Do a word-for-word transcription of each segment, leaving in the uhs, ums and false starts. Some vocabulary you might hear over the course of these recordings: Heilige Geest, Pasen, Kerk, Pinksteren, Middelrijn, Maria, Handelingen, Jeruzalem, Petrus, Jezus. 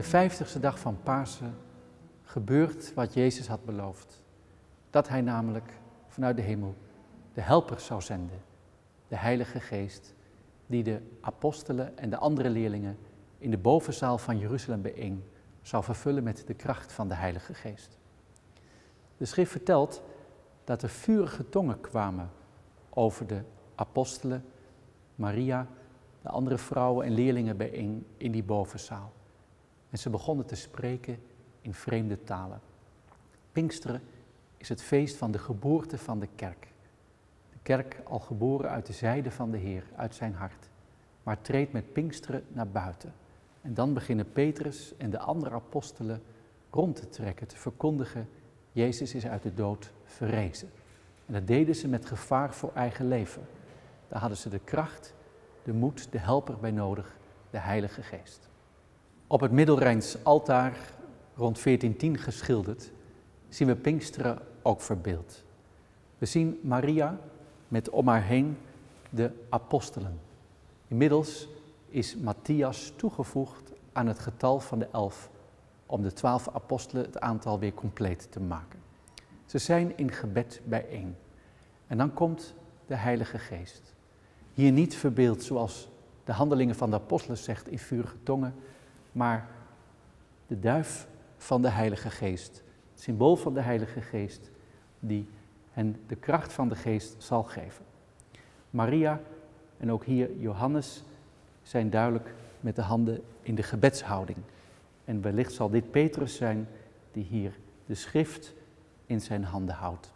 de vijftigste dag van Pasen gebeurt wat Jezus had beloofd. Dat hij namelijk vanuit de hemel de helper zou zenden. De Heilige Geest die de apostelen en de andere leerlingen in de bovenzaal van Jeruzalem bijeen zou vervullen met de kracht van de Heilige Geest. De schrift vertelt dat er vurige tongen kwamen over de apostelen, Maria, de andere vrouwen en leerlingen bijeen in die bovenzaal. En ze begonnen te spreken in vreemde talen. Pinksteren is het feest van de geboorte van de kerk. De kerk al geboren uit de zijde van de Heer, uit zijn hart, maar treedt met Pinksteren naar buiten. En dan beginnen Petrus en de andere apostelen rond te trekken, te verkondigen: Jezus is uit de dood verrezen. En dat deden ze met gevaar voor eigen leven. Daar hadden ze de kracht, de moed, de helper bij nodig, de Heilige Geest. Op het Middelrijns altaar, rond veertien tien geschilderd, zien we Pinksteren ook verbeeld. We zien Maria met om haar heen de apostelen. Inmiddels is Matthias toegevoegd aan het getal van de elf, om de twaalf apostelen het aantal weer compleet te maken. Ze zijn in gebed bijeen. En dan komt de Heilige Geest. Hier niet verbeeld zoals de handelingen van de apostelen zegt in vurige tongen, maar de duif van de Heilige Geest, het symbool van de Heilige Geest, die hen de kracht van de Geest zal geven. Maria en ook hier Johannes zijn duidelijk met de handen in de gebedshouding. En wellicht zal dit Petrus zijn die hier de schrift in zijn handen houdt.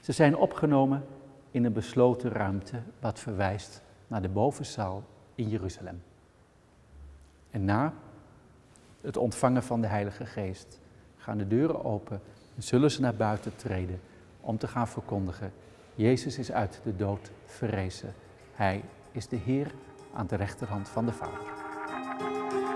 Ze zijn opgenomen in een besloten ruimte wat verwijst naar de bovenzaal in Jeruzalem. En na het ontvangen van de Heilige Geest gaan de deuren open en zullen ze naar buiten treden om te gaan verkondigen: Jezus is uit de dood verrezen. Hij is de Heer aan de rechterhand van de Vader.